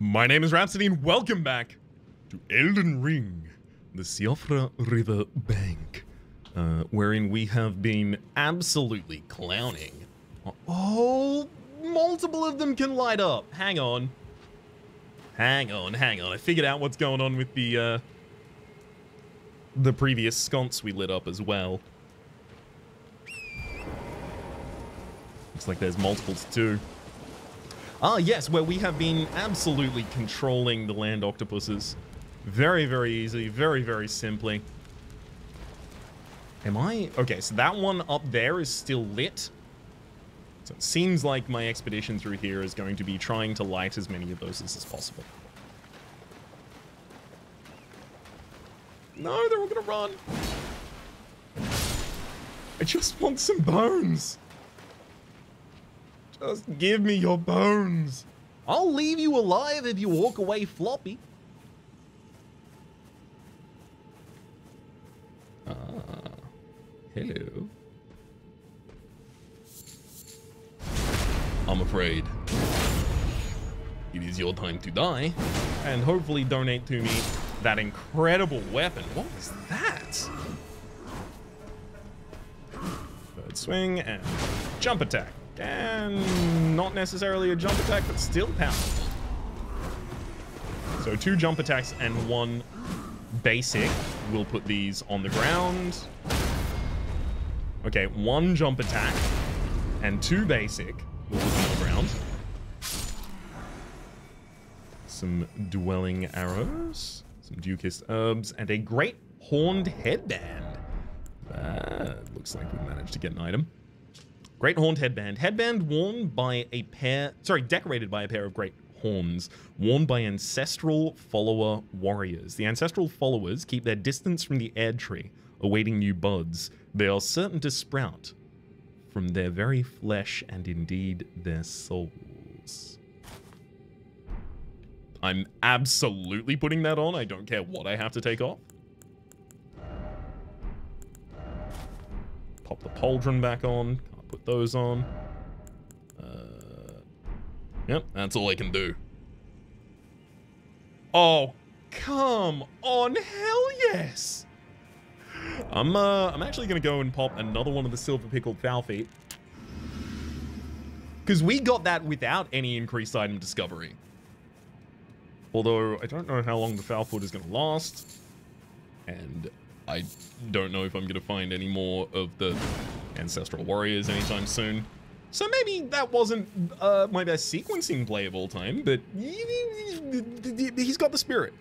My name is Rhapsody and welcome back to Elden Ring, the Siofra River Bank, wherein we have been absolutely clowning. Oh, multiple of them can light up. Hang on. Hang on. I figured out what's going on with the previous sconce we lit up as well. Looks like there's multiples too. Ah, yes, where we have been absolutely controlling the land octopuses. Very, very easy. Very, very simply. Am I? Okay, so that one up there is still lit. So it seems like my expedition through here is going to be trying to light as many of those as possible. No, they're all gonna run. I just want some bones. Just give me your bones. I'll leave you alive if you walk away floppy. Ah, hello. I'm afraid it is your time to die, and hopefully donate to me that incredible weapon. What was that? Bird swing and jump attack. And not necessarily a jump attack, but still powerful. So 2 jump attacks and 1 basic. We'll put these on the ground. Okay, 1 jump attack and 2 basic. We'll put them on the ground. Some dwelling arrows, some dewkissed herbs, and a great horned headband. That looks like we managed to get an item. Great horned headband. Headband worn by a pair... Sorry, decorated by a pair of great horns worn by ancestral follower warriors. The ancestral followers keep their distance from the air tree, awaiting new buds. They are certain to sprout from their very flesh and indeed their souls. I'm absolutely putting that on. I don't care what I have to take off. Pop the pauldron back on. Put those on. Yep, that's all I can do. Oh, come on. Hell yes. I'm actually going to go and pop another one of the silver pickled foul feet. Because we got that without any increased item discovery. Although I don't know how long the foul foot is going to last. And I don't know if I'm going to find any more of the ancestral warriors anytime soon. So maybe that wasn't my best sequencing play of all time, but he's got the spirit.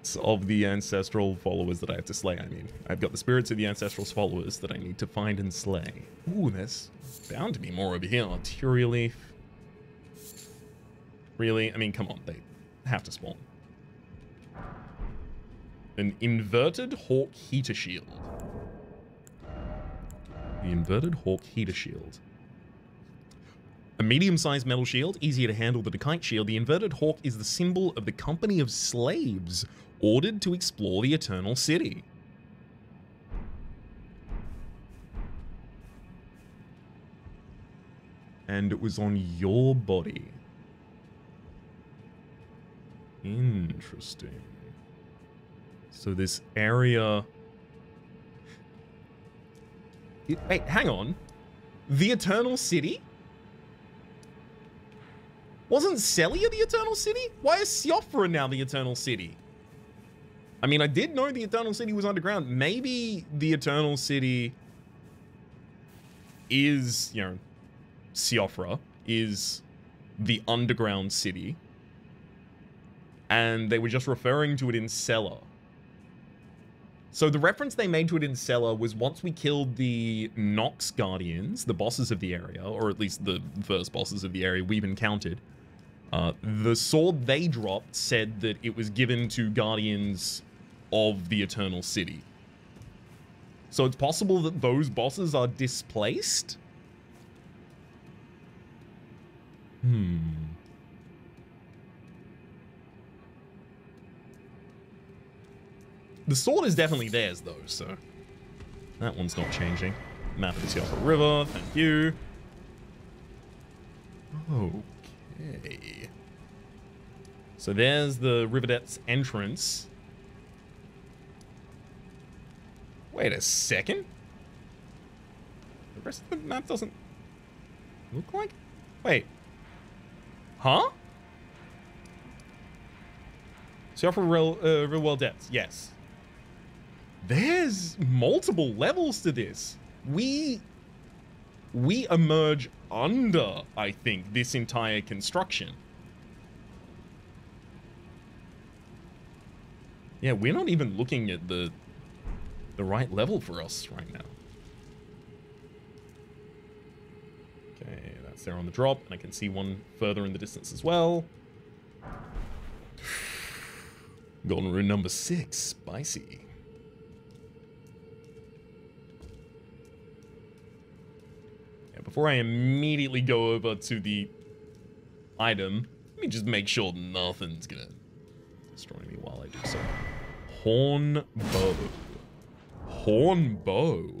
It's of the ancestral followers that I have to slay, I mean. I've got the spirits of the ancestral followers that I need to find and slay. Ooh, there's bound to be more over here. Arterial leaf. Really? I mean, come on. They have to spawn. An inverted hawk heater shield. The inverted hawk heater shield. A medium-sized metal shield, easier to handle than a kite shield. The inverted hawk is the symbol of the company of slaves ordered to explore the Eternal City. And it was on your body. Interesting. So this area... Wait, hang on. The Eternal City? Wasn't Celia the Eternal City? Why is Siofra now the Eternal City? I mean, I did know the Eternal City was underground. Maybe the Eternal City is, you know, Siofra is the underground city. And they were just referring to it in Cellar. So the reference they made to it in Cellar was once we killed the Nox Guardians, the bosses of the area, or at least the first bosses of the area we've encountered, the sword they dropped said that it was given to guardians of the Eternal City. So it's possible that those bosses are displaced? The sword is definitely theirs, though, so... That one's not changing. Map of the Siofra River, thank you. Okay. So there's the Rivedette's entrance. Wait a second. The rest of the map doesn't look like... Wait. Huh? So for real world depths, yes. There's multiple levels to this. We emerge under, I think, this entire construction. Yeah, we're not even looking at the right level for us right now. Okay, that's there on the drop, and I can see one further in the distance as well. Golden rune number 6, spicy. Yeah, before I immediately go over to the item, let me just make sure nothing's gonna destroy me while I do so. Horn bow. Horn bow.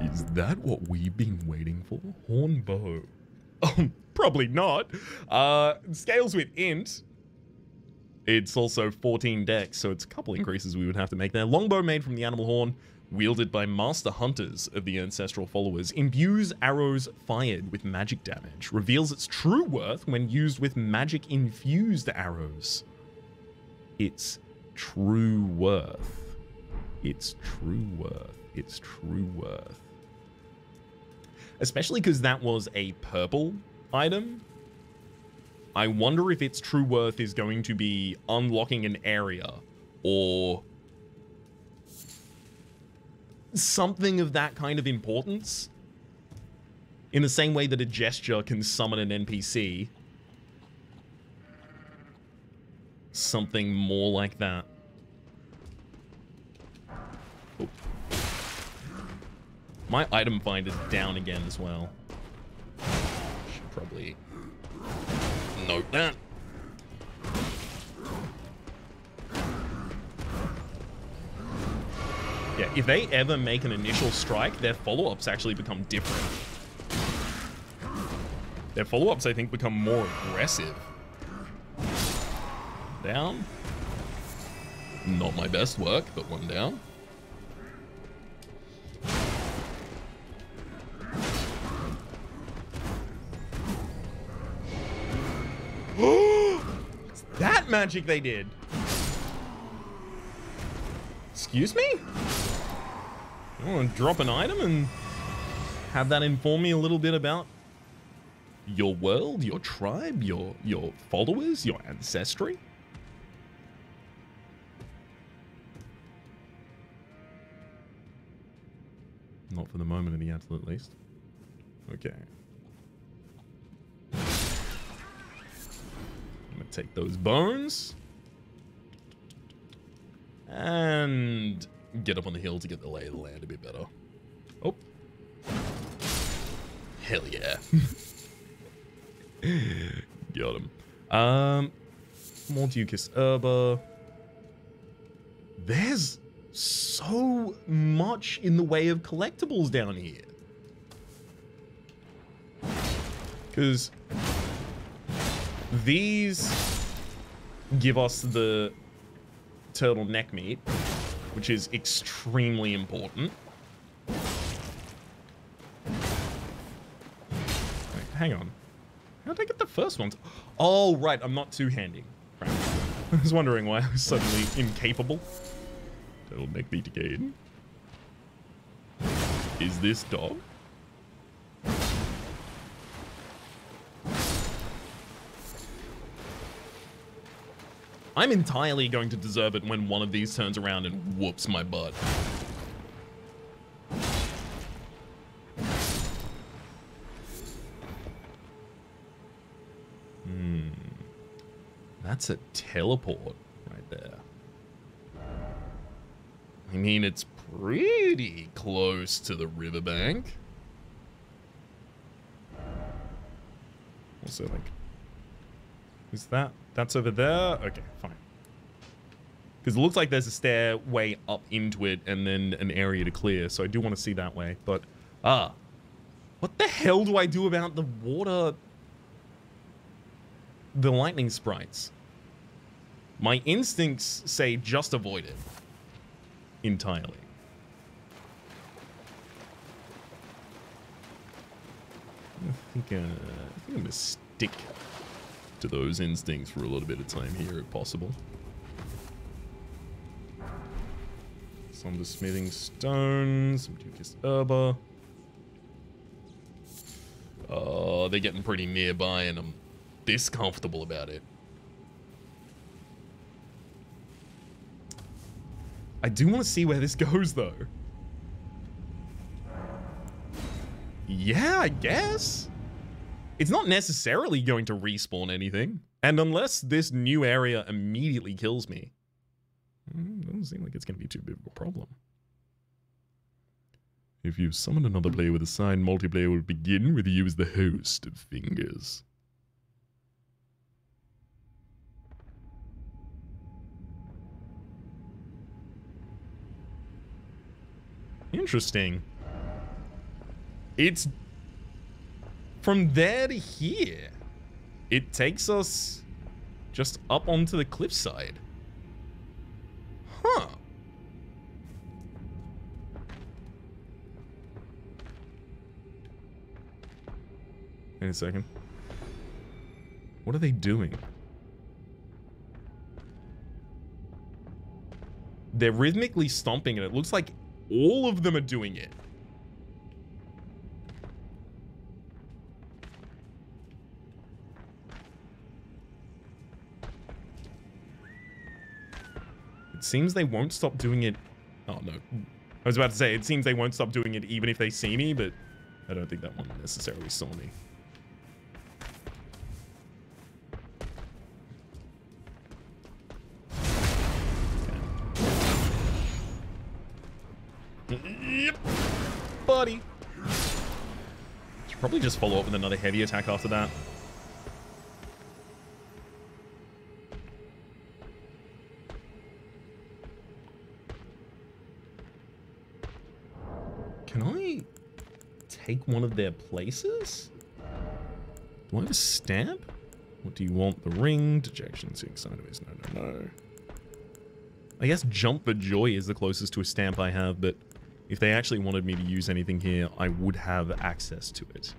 Is that what we've been waiting for? Horn bow. Oh, probably not. Scales with int. It's also 14 dex, so it's a couple increases we would have to make there. Longbow made from the animal horn, wielded by master hunters of the ancestral followers, imbues arrows fired with magic damage, reveals its true worth when used with magic-infused arrows. Its true worth. Its true worth. Its true worth. Especially because that was a purple item. I wonder if its true worth is going to be unlocking an area or something of that kind of importance. In the same way that a gesture can summon an NPC. Something more like that. Oh. My item finder's down again as well. Should probably... note that. Yeah, if they ever make an initial strike, their follow-ups actually become different. Their follow-ups, I think, become more aggressive. Down. Not my best work, but one down. That magic they did. Excuse me? I want to drop an item and have that inform me a little bit about your world, your tribe, your followers, your ancestry. Not for the moment, in the absolute least. Okay. Take those bones and get up on the hill to get the lay of the land a bit better. Oh, hell yeah. Got him. More Ducus Urba. There's so much in the way of collectibles down here. Because these give us the turtle neck meat, which is extremely important. Wait, hang on. How did I get the first one? Oh, right. I'm not two-handing. Right. I was wondering why I was suddenly incapable. Turtle neck meat again. Is this dog? I'm entirely going to deserve it when one of these turns around and whoops my butt. Hmm. That's a teleport right there. I mean, it's pretty close to the riverbank. Also, like... is that... that's over there? Okay, fine. Because it looks like there's a stairway up into it and then an area to clear, so I do want to see that way, but... ah. What the hell do I do about the water the lightning sprites. My instincts say just avoid it entirely. I think I'm going to stick to those instincts for a little bit of time here, if possible. Some to smithing stones, some Ducus Urba. Oh, they're getting pretty nearby, and I'm this comfortable about it. I do want to see where this goes, though. Yeah, I guess. It's not necessarily going to respawn anything. And unless this new area immediately kills me, it doesn't seem like it's going to be too big of a problem. If you've summoned another player with a sign, multiplayer will begin with you as the host of fingers. Interesting. It's from there to here. It takes us just up onto the cliffside. Huh. Wait a second. What are they doing? They're rhythmically stomping, and it looks like all of them are doing it. It seems they won't stop doing it. Oh, no. I was about to say, it seems they won't stop doing it even if they see me, but I don't think that one necessarily saw me. Buddy. Should probably just follow up with another heavy attack after that. Can I take one of their places? Do I have a stamp? What do you want? The ring? Dejection, seeing sideways. No, no, no. I guess jump for joy is the closest to a stamp I have, but if they actually wanted me to use anything here, I would have access to it.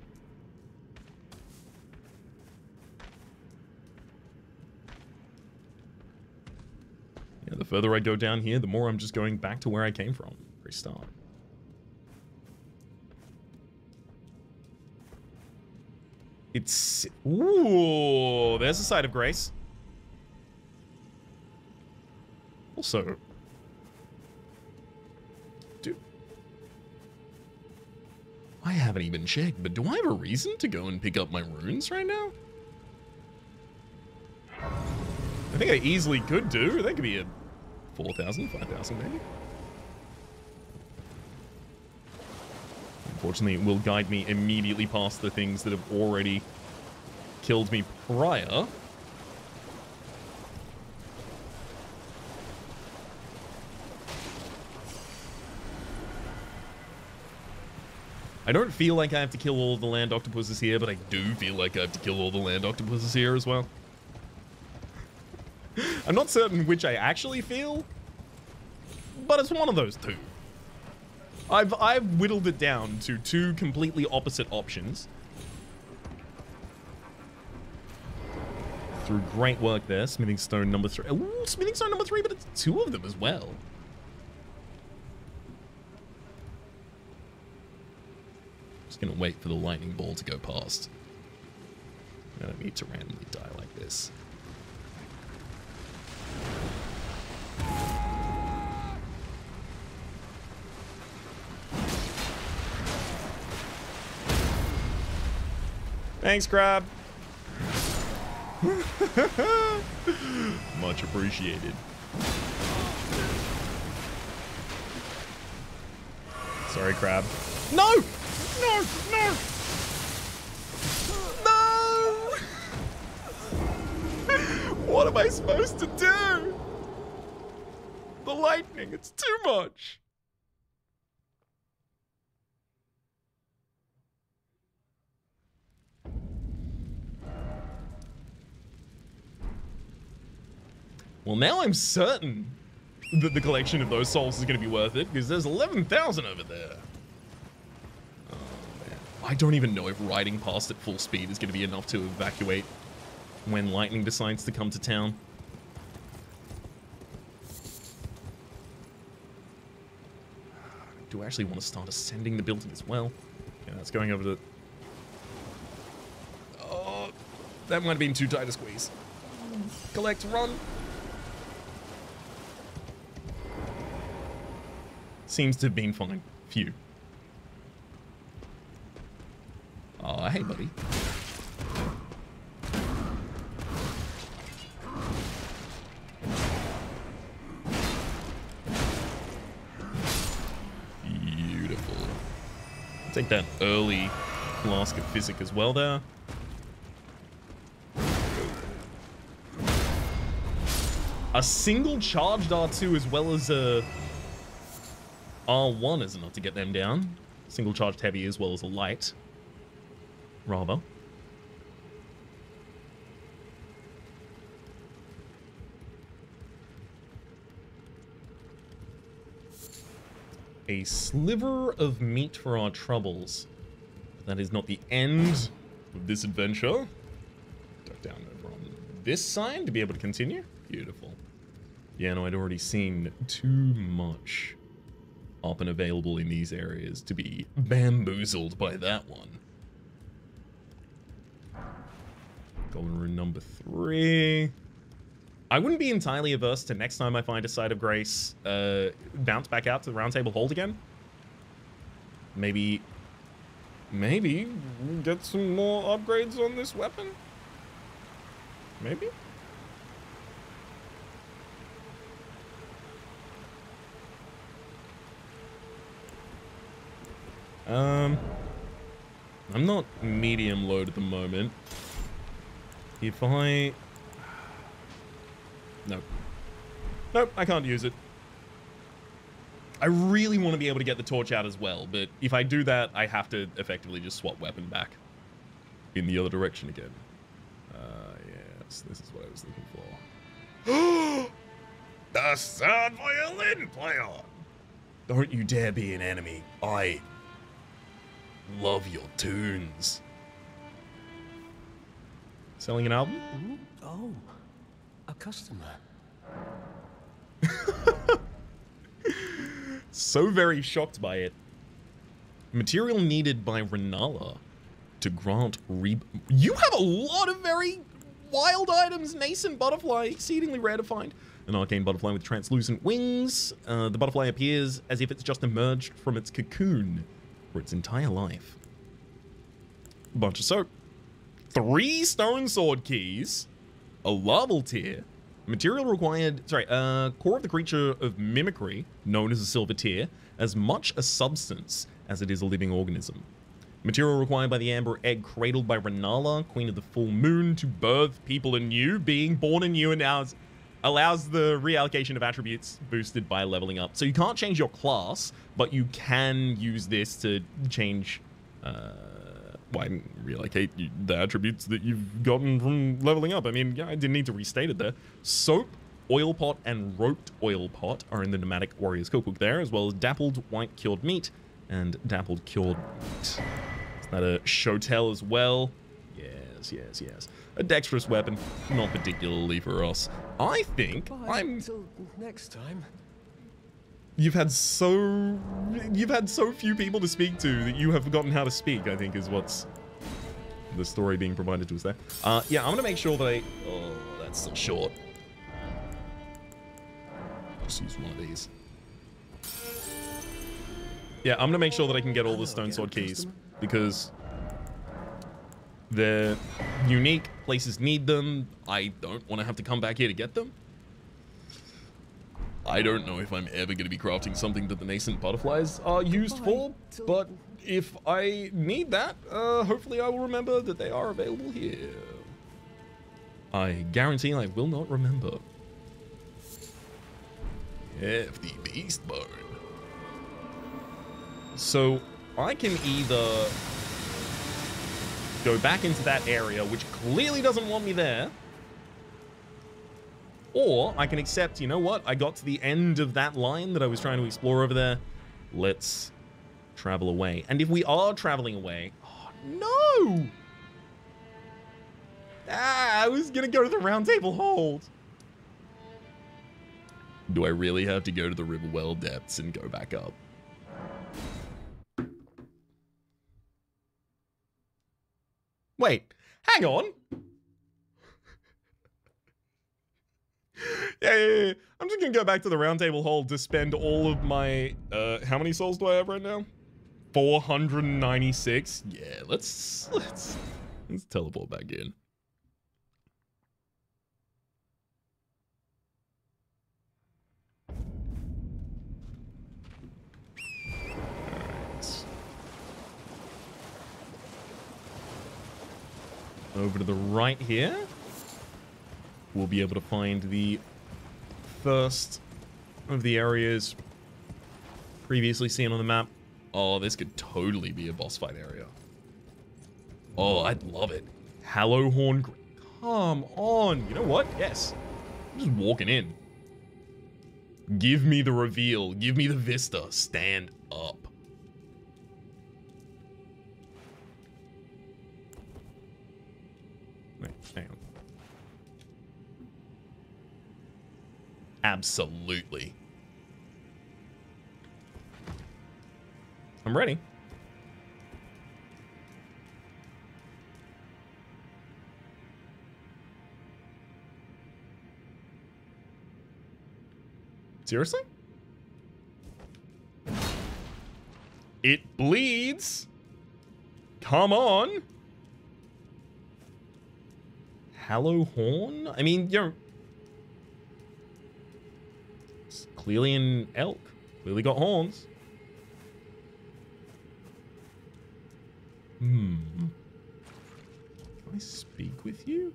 Yeah, the further I go down here, the more I'm just going back to where I came from. Very stark. It's... Ooh, there's a side of grace. Also... I haven't even checked, but do I have a reason to go and pick up my runes right now? I think I easily could do. That could be a 4,000, 5,000 maybe. Unfortunately, it will guide me immediately past the things that have already killed me prior. I don't feel like I have to kill all the land octopuses here, but I do feel like I have to kill all the land octopuses here as well. I'm not certain which I actually feel, but it's one of those two. I've whittled it down to two completely opposite options. Through great work there, smithing stone number 3. Ooh, smithing stone number 3, but it's two of them as well. Gonna wait for the lightning ball to go past. I don't need to randomly die like this. Thanks, Crab. Much appreciated. Sorry, Crab. No! No! No! No! What am I supposed to do? The lightning, it's too much. Well, now I'm certain that the collection of those souls is going to be worth it, because there's 11,000 over there. Oh, man. I don't even know if riding past at full speed is going to be enough to evacuate when lightning decides to come to town. Do I actually want to start ascending the building as well? Yeah, that's going over to... Oh, that might have been too tight a squeeze. Collect, run. Seems to have been fine. Phew. Oh, hey, buddy. Beautiful. Take that early flask of physic as well there. A single charged R2 as well as a R1 is enough to get them down. Single charged heavy as well as a light, rather. A sliver of meat for our troubles. But that is not the end of this adventure. Duck down over on this side to be able to continue. Beautiful. Yeah, no, I'd already seen too much up and available in these areas to be bamboozled by that one. Golden rune number 3. I wouldn't be entirely averse to next time I find a site of grace, bounce back out to the round table hold again. Maybe get some more upgrades on this weapon. Maybe. I'm not medium load at the moment. If I... Nope. Nope, I can't use it. I really want to be able to get the torch out as well, but if I do that, I have to effectively just swap weapon back in the other direction again. Yes, this is what I was looking for. The sad violin player! Don't you dare be an enemy. I... love your tunes. Selling an album? Mm-hmm. Oh, a customer. So very shocked by it. Material needed by Renala to grant reb... You have a lot of very wild items. Nascent butterfly, exceedingly rare to find. An arcane butterfly with translucent wings. The butterfly appears as if it's just emerged from its cocoon for its entire life. A bunch of soap. 3 stone sword keys. A larval tear. Material required, core of the creature of mimicry, known as a silver tear, as much a substance as it is a living organism. Material required by the amber egg cradled by Renala, queen of the full moon, to birth people anew. Being born anew allows the reallocation of attributes boosted by leveling up. So you can't change your class, but you can use this to change... well, I didn't reallocate the attributes that you've gotten from leveling up. I mean, I didn't need to restate it there. Soap, oil pot, and roped oil pot are in the nomadic warrior's cookbook there, as well as dappled white cured meat and dappled cured meat. Is that a show-tell as well? Yes, yes, yes. A dexterous weapon, not particularly for us. I think until next time. You've had so few people to speak to that you have forgotten how to speak, I think, is what's the story being provided to us there. Yeah, I'm gonna make sure that oh, that's still short. I'll just use one of these. Yeah, I'm gonna make sure that I can get all the stone sword keys because they're unique, places need them. I don't want to have to come back here to get them. I don't know if I'm ever going to be crafting something that the nascent butterflies are used for, but if I need that, hopefully I will remember that they are available here. I guarantee I will not remember. Hefty beast bone. So I can either go back into that area, which clearly doesn't want me there. Or I can accept, you know what, I got to the end of that line that I was trying to explore over there. Let's travel away. And if we are traveling away... Oh, no! Ah, I was going to go to the round table hold. Do I really have to go to the Riverwell depths and go back up? Wait, hang on. Yeah. I'm just going to go back to the round table hold to spend all of my... how many souls do I have right now? 496? Yeah, let's teleport back in. Over to the right here, we'll be able to find the first of the areas previously seen on the map. Oh, this could totally be a boss fight area. Oh, I'd love it. Hallowhorn, come on. You know what? Yes. I'm just walking in. Give me the reveal. Give me the vista. Stand up. Hang on. Absolutely. I'm ready. Seriously? It bleeds. Come on. Hallowhorn? I mean, you're... It's clearly an elk. Clearly got horns. Hmm. Can I speak with you?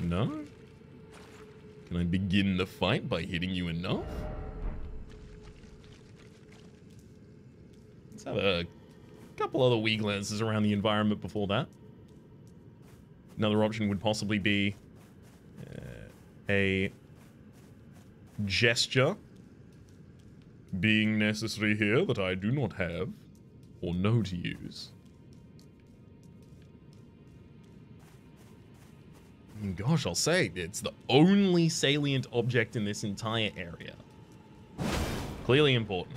No? Can I begin the fight by hitting you enough? Let's have a couple other wee glances around the environment before that. Another option would possibly be a gesture being necessary here that I do not have or know to use. I mean, gosh, I'll say it's the only salient object in this entire area. Clearly important.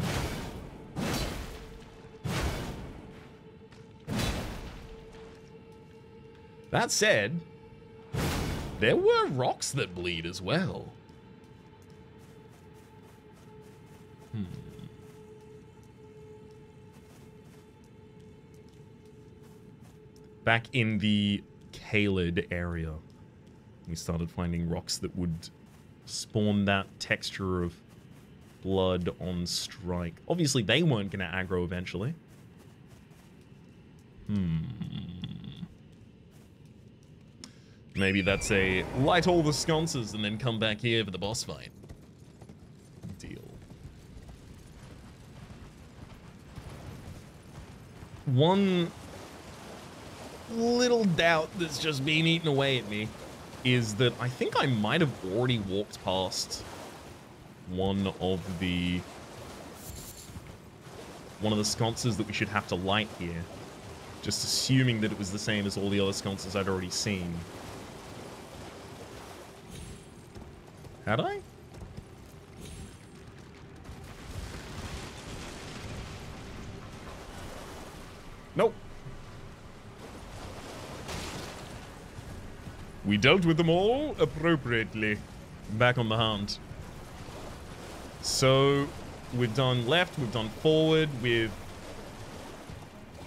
That said, there were rocks that bleed as well. Hmm. Back in the Caelid area, we started finding rocks that would spawn that texture of blood on strike. Obviously, they weren't going to aggro eventually. Maybe that's a light all the sconces and then come back here for the boss fight. Deal. One little doubt that's just been eaten away at me is that I think I might have already walked past one of the sconces that we should have to light here. Just assuming that it was the same as all the other sconces I'd already seen. Had I? Nope. We dealt with them all appropriately. Back on the hunt. So, we've done left, we've done forward, we've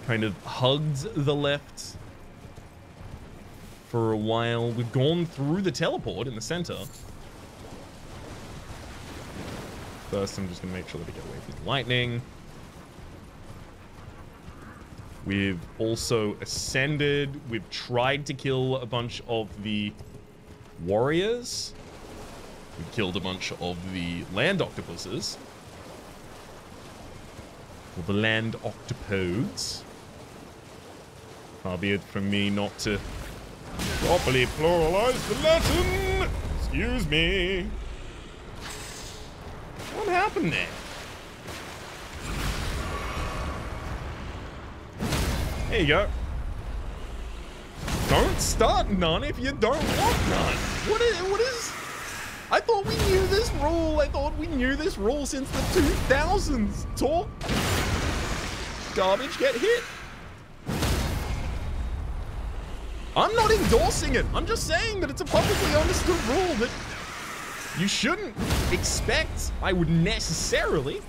kind of hugged the left for a while. We've gone through the teleport in the center. First, I'm just going to make sure that we get away from the lightning. We've also ascended. We've tried to kill a bunch of the warriors. We've killed a bunch of the land octopuses. Or the land octopodes. Far be it from me not to Properly pluralize the Latin! Excuse me. What happened there? There you go. Don't start none if you don't want none. What is? I thought we knew this rule. I thought we knew this rule since the 2000s. Talk garbage, get hit. I'm not endorsing it. I'm just saying that it's a publicly understood rule that you shouldn't expect I would necessarily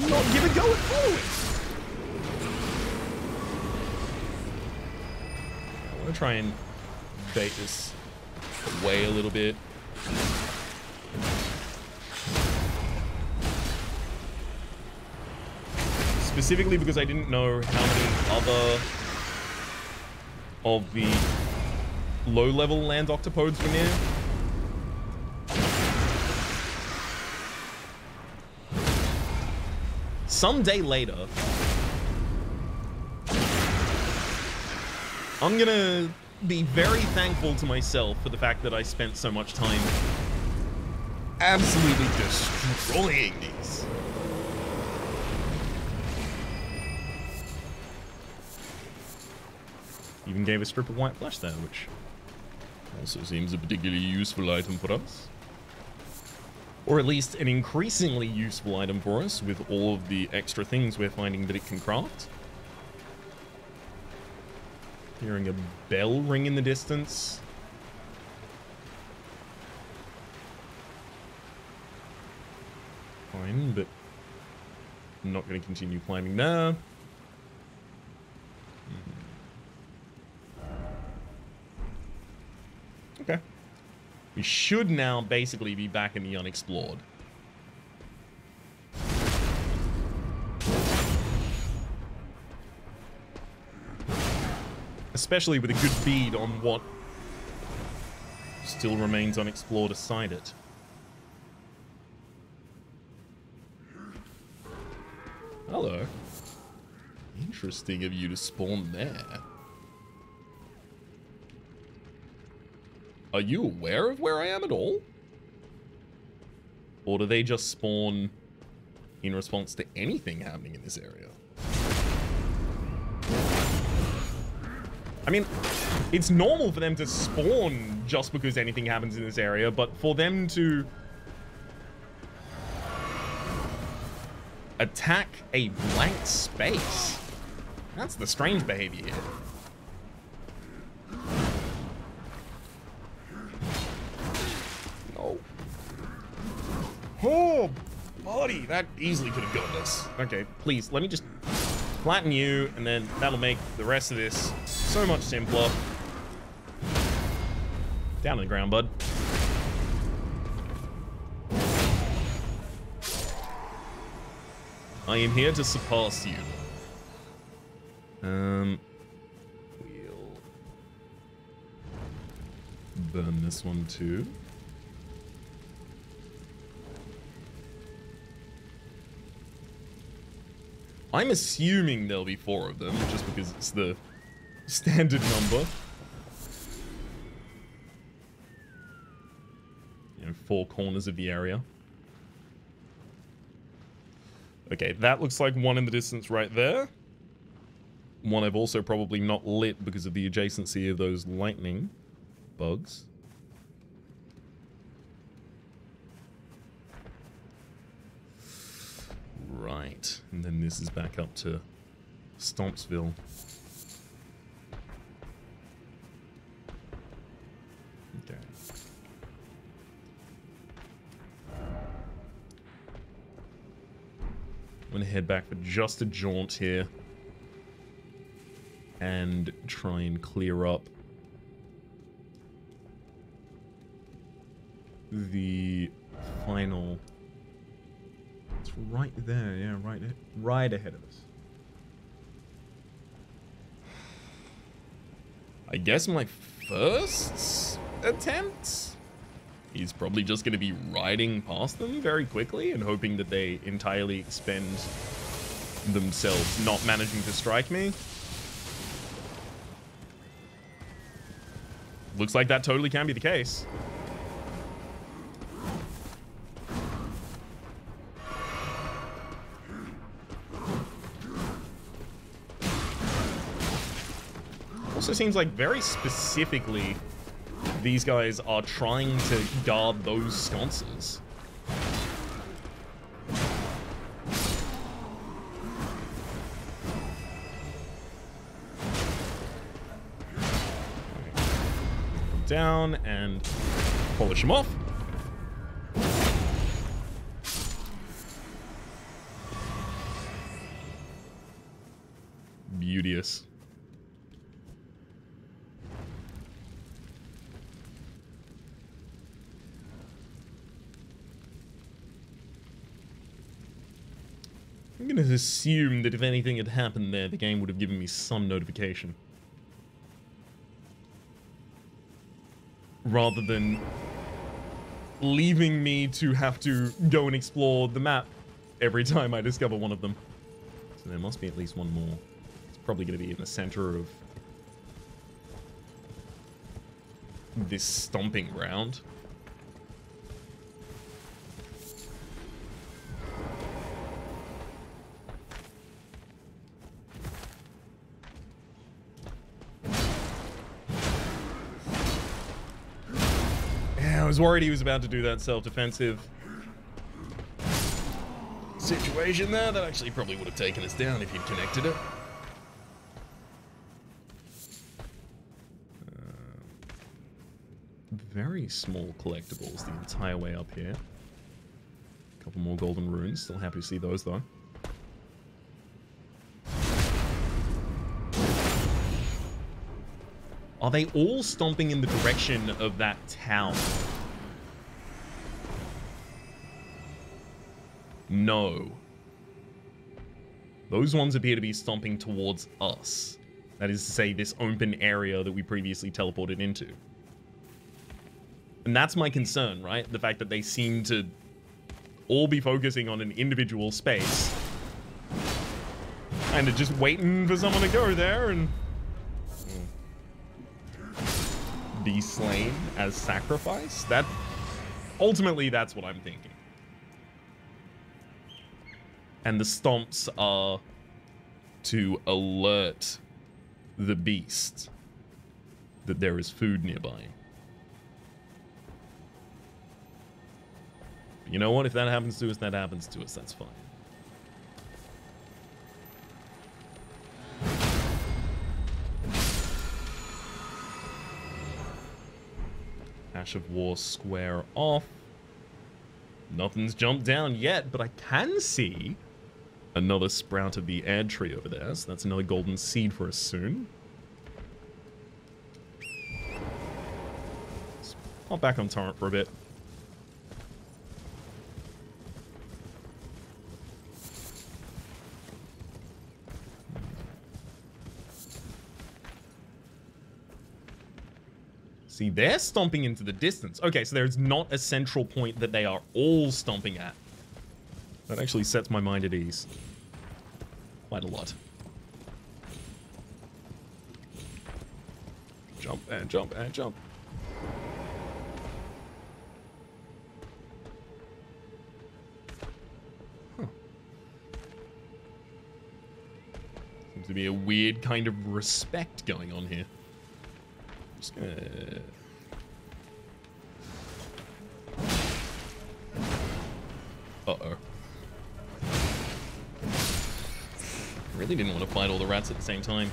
not give a go at following. I'm gonna try and bait this away a little bit. Specifically because I didn't know how many other of the low-level land octopodes were near. Someday later, I'm gonna be very thankful to myself for the fact that I spent so much time absolutely destroying these. Even gave a strip of white flesh there, which also seems a particularly useful item for us. Or at least an increasingly useful item for us with all of the extra things we're finding that it can craft. Hearing a bell ring in the distance. Fine, but I'm not going to continue climbing now. Okay. We should now basically be back in the unexplored. Especially with a good bead on what still remains unexplored aside it. Hello. Interesting of you to spawn there. Are you aware of where I am at all? Or do they just spawn in response to anything happening in this area? I mean, it's normal for them to spawn just because anything happens in this area, but for them to attack a blank space, that's the strange behavior here. No. Oh, buddy, that easily could have gotten us. Okay, please, let me just flatten you, and then that'll make the rest of this so much simpler. Down on the ground, bud. I am here to surpass you. We'll burn this one too. I'm assuming there'll be four of them, just because it's the standard number. You know, four corners of the area. Okay, that looks like one in the distance right there. One I've also probably not lit because of the adjacency of those lightning bugs. Right, and then this is back up to Stompsville. Okay. I'm gonna head back for just a jaunt here and try and clear up the final. It's right there, yeah, right ahead of us. I guess my first attempt is probably just going to be riding past them very quickly and hoping that they entirely expend themselves, not managing to strike me. looks like that totally can be the case. Also seems like very specifically these guys are trying to guard those sconces. Down and polish him off. Beauteous. I'm gonna assume that if anything had happened there, the game would have given me some notification. Rather than leaving me to have to go and explore the map every time I discover one of them. So there must be at least one more. It's probably going to be in the center of this stomping ground. I was worried he was about to do that self-defensive situation there. That actually probably would have taken us down if he'd connected it. Very small collectibles the entire way up here. A couple more golden runes. Still happy to see those though. Are they all stomping in the direction of that town? No. Those ones appear to be stomping towards us. That is to say, this open area that we previously teleported into. And that's my concern, right? The fact that they seem to all be focusing on an individual space. Kind of just waiting for someone to go there and be slain as sacrifice. That ultimately, that's what I'm thinking. And the stomps are to alert the beast that there is food nearby. But you know what? If that happens to us, that happens to us. That's fine. Ash of War square off. Nothing's jumped down yet, but I can see another sprout of the air tree over there, so that's another golden seed for us soon. Let's pop back on Torrent for a bit. See, they're stomping into the distance. Okay, so there's not a central point that they are all stomping at. That actually sets my mind at ease. Quite a lot. Jump and jump and jump. Huh. Seems to be a weird kind of respect going on here. Just gonna... Uh-oh. Really didn't want to fight all the rats at the same time.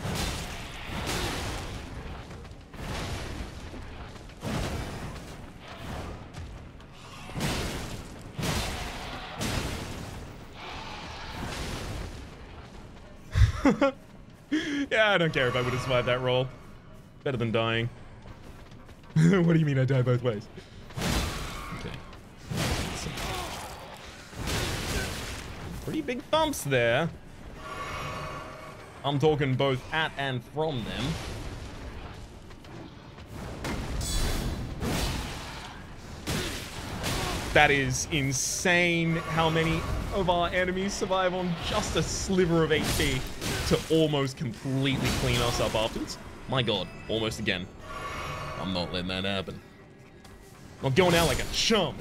Yeah, I don't care if I would have survived that roll. Better than dying. What do you mean I die both ways? Okay. Some pretty big thumps there. I'm talking both at and from them. That is insane how many of our enemies survive on just a sliver of HP to almost completely clean us up afterwards. My god, almost again. I'm not letting that happen. I'm going out like a chump.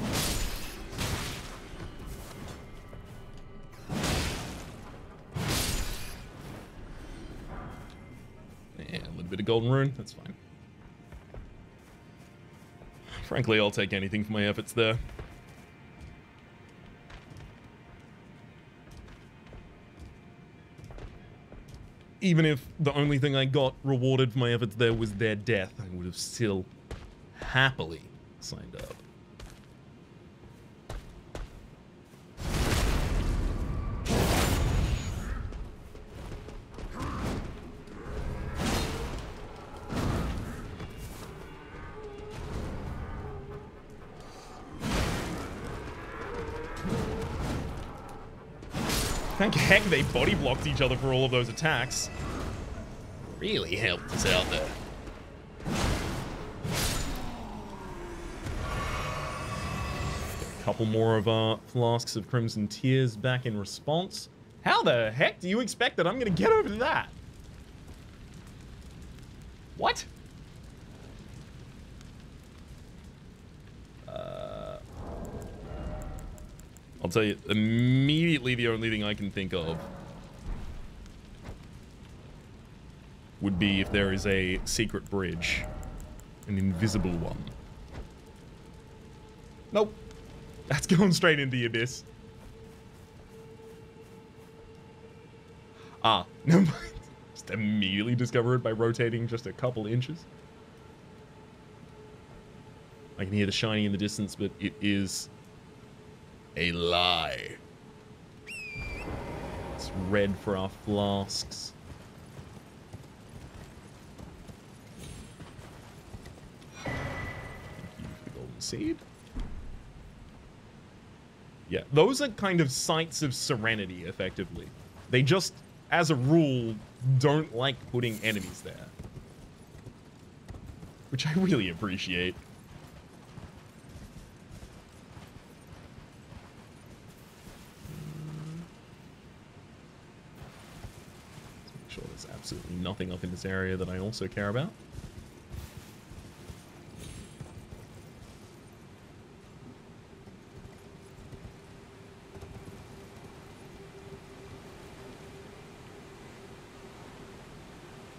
Yeah, a little bit of golden rune, that's fine. Frankly, I'll take anything for my efforts there. Even if the only thing I got rewarded for my efforts there was their death, I would have still happily signed up. Thank heck they body blocked each other for all of those attacks. Really helped us out there. Got a couple more of our flasks of Crimson Tears back in response. How the heck do you expect that I'm gonna get over that? What? I'll tell you, immediately the only thing I can think of would be if there is a secret bridge, an invisible one. Nope, that's going straight into the abyss. Ah, never mind. Just immediately discover it by rotating just a couple inches. I can hear the shining in the distance, but it is a lie. It's red for our flasks. Thank you for the golden seed. Yeah, those are kind of sites of serenity, effectively. They just, as a rule, don't like putting enemies there, which I really appreciate. Absolutely nothing up in this area that I also care about.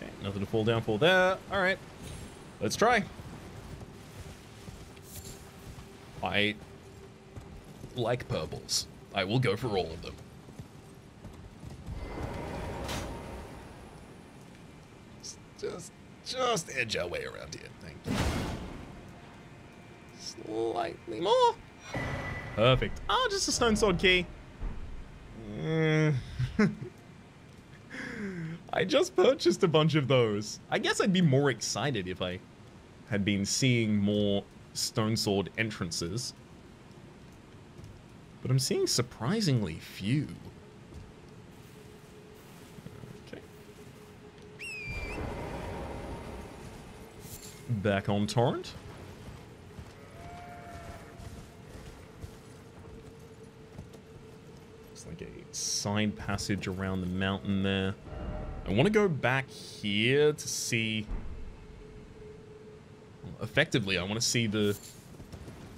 Okay, nothing to fall down for there. All right, let's try. I like purples. I will go for all of them. Just edge our way around here, thank you. Slightly more. Perfect. Oh, just a stone sword key. I just purchased a bunch of those. I guess I'd be more excited if I had been seeing more stone sword entrances. But I'm seeing surprisingly few. Back on Torrent. It's like a side passage around the mountain there. I want to go back here to see... Well, effectively, I want to see the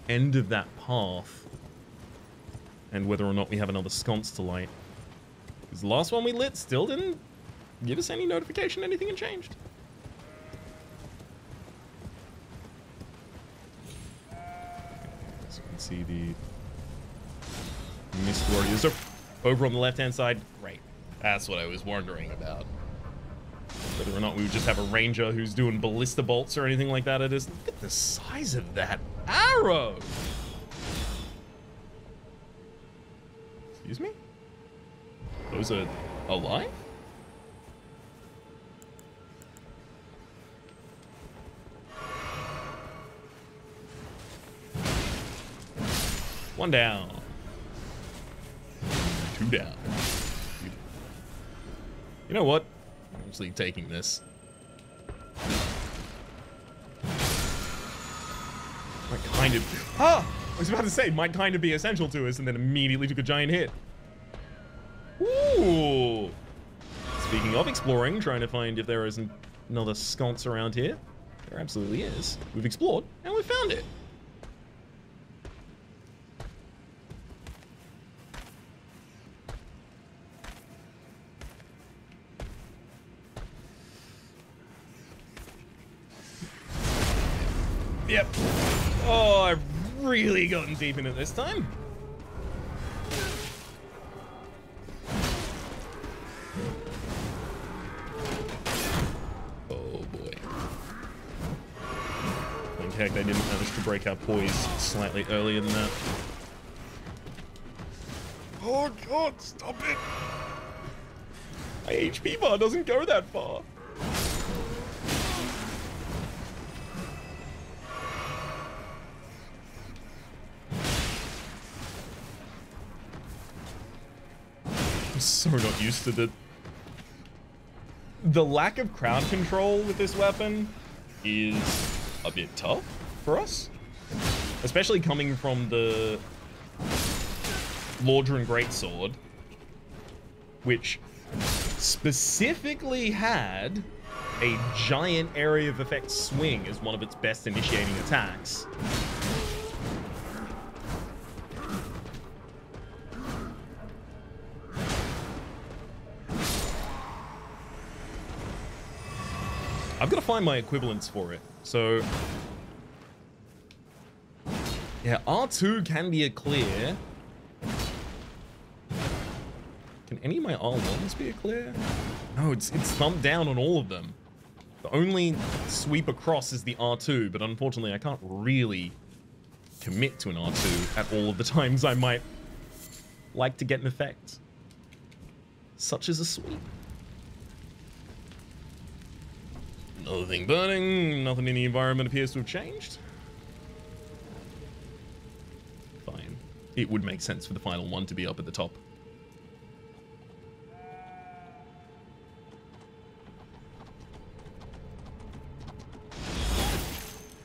end of that path and whether or not we have another sconce to light. Because the last one we lit still didn't give us any notification anything had changed. See the mist warriors over on the left-hand side. Right, that's what I was wondering about. Whether or not we would just have a ranger who's doing ballista bolts or anything like that. It is. Look at the size of that arrow. Excuse me. Those are alive. One down. Two down. You know what? I'm actually taking this. Might kind of... Ah! I was about to say, might kind of be essential to us, and then immediately took a giant hit. Ooh! Speaking of exploring, trying to find if there is another sconce around here. There absolutely is. We've explored and we found it. Yep. Oh, I've really gotten deep in it this time. Oh boy. In fact, I didn't manage to break our poise slightly earlier than that. Oh God, stop it! My HP bar doesn't go that far. So not used to the lack of crowd control with this weapon is a bit tough for us, especially coming from the Lordran Greatsword, which specifically had a giant area of effect swing as one of its best initiating attacks. I've got to find my equivalents for it. So, yeah, R2 can be a clear. Can any of my R1s be a clear? No, it's thumped down on all of them. The only sweep across is the R2, but unfortunately I can't really commit to an R2 at all of the times I might like to get an effect, such as a sweep. Nothing burning, nothing in the environment appears to have changed. Fine. It would make sense for the final one to be up at the top.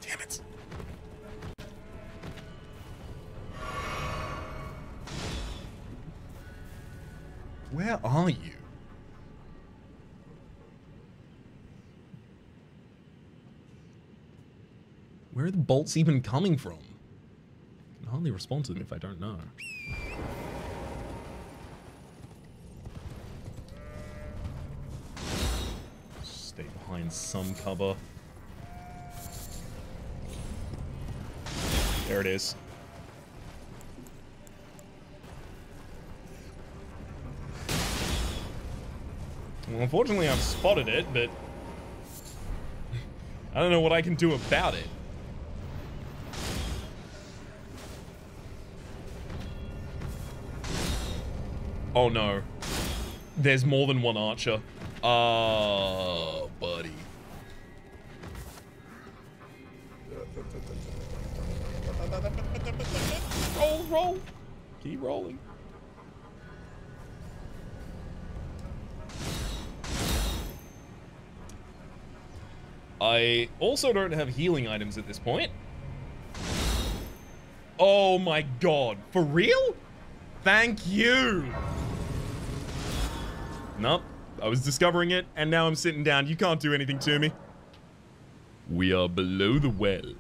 Damn it. Where are you? Where are the bolts even coming from? I can hardly respond to them if I don't know. Stay behind some cover. There it is. Well, unfortunately, I've spotted it, but I don't know what I can do about it. Oh no, there's more than one archer. Oh, buddy. Roll, roll. Keep rolling. I also don't have healing items at this point. Oh my God, for real? Thank you. Nope, I was discovering it, and now I'm sitting down. You can't do anything to me. We are below the well.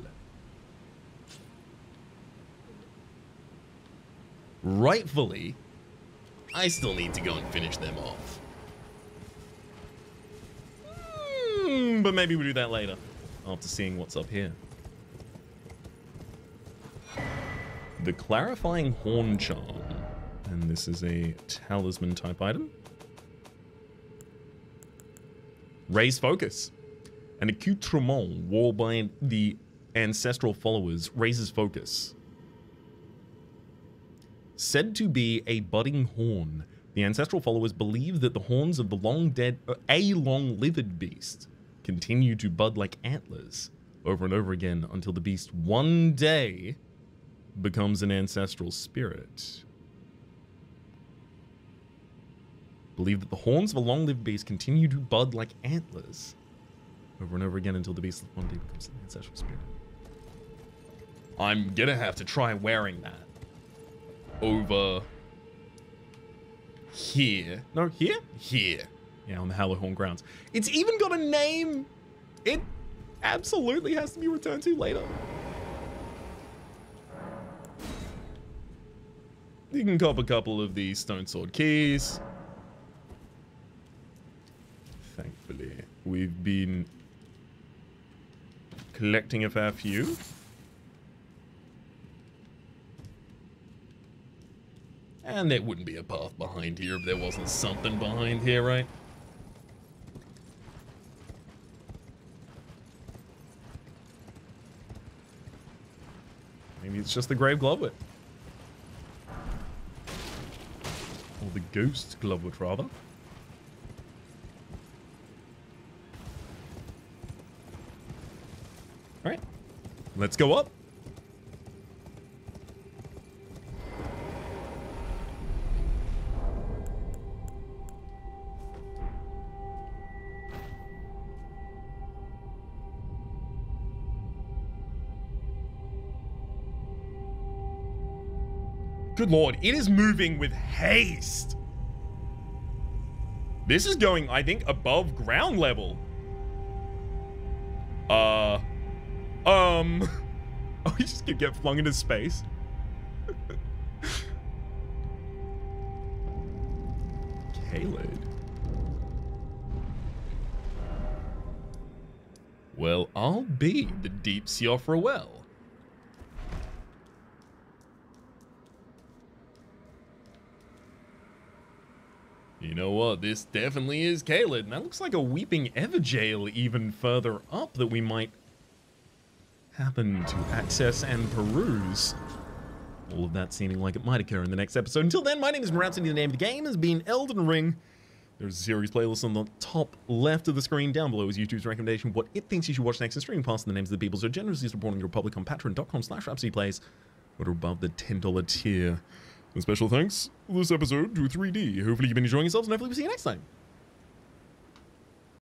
Rightfully, I still need to go and finish them off. But maybe we'll do that later, after seeing what's up here. The Clarifying Horn Charm. And this is a talisman type item. Raise focus. An accoutrement worn by the ancestral followers raises focus. Said to be a budding horn, the ancestral followers believe that the horns of the long-lived beast continue to bud like antlers over and over again until the beast one day becomes an ancestral spirit. Believe that the horns of a long-lived beast continue to bud like antlers over and over again until the beast one day becomes an ancestral spirit. I'm gonna have to try wearing that over here. No, here? Here. Yeah, on the Hallowhorn grounds. It's even got a name. It absolutely has to be returned to later. You can cop a couple of the stone sword keys. Thankfully, we've been collecting a fair few. And there wouldn't be a path behind here if there wasn't something behind here, right? Maybe it's just the grave globlet. Or the ghost globlet, rather. Alright, let's go up. Good lord, it is moving with haste. This is going, I think, above ground level. Oh, you just could get flung into space. Caelid. Well, I'll be the deep Siofra well. You know what? This definitely is Caelid. And that looks like a weeping Everjail even further up that we might happen to access and peruse. All of that seeming like it might occur in the next episode. Until then, my name is Rhapsody. The name of the game has been Elden Ring. There's a series playlist on the top left of the screen. Down below is YouTube's recommendation, what it thinks you should watch next, and streaming past in the names of the people so generously supporting your public on patreon.com/rhapsodyplays, or above the $10 tier. And special thanks this episode to 3D. Hopefully you've been enjoying yourselves, and hopefully we'll see you next time.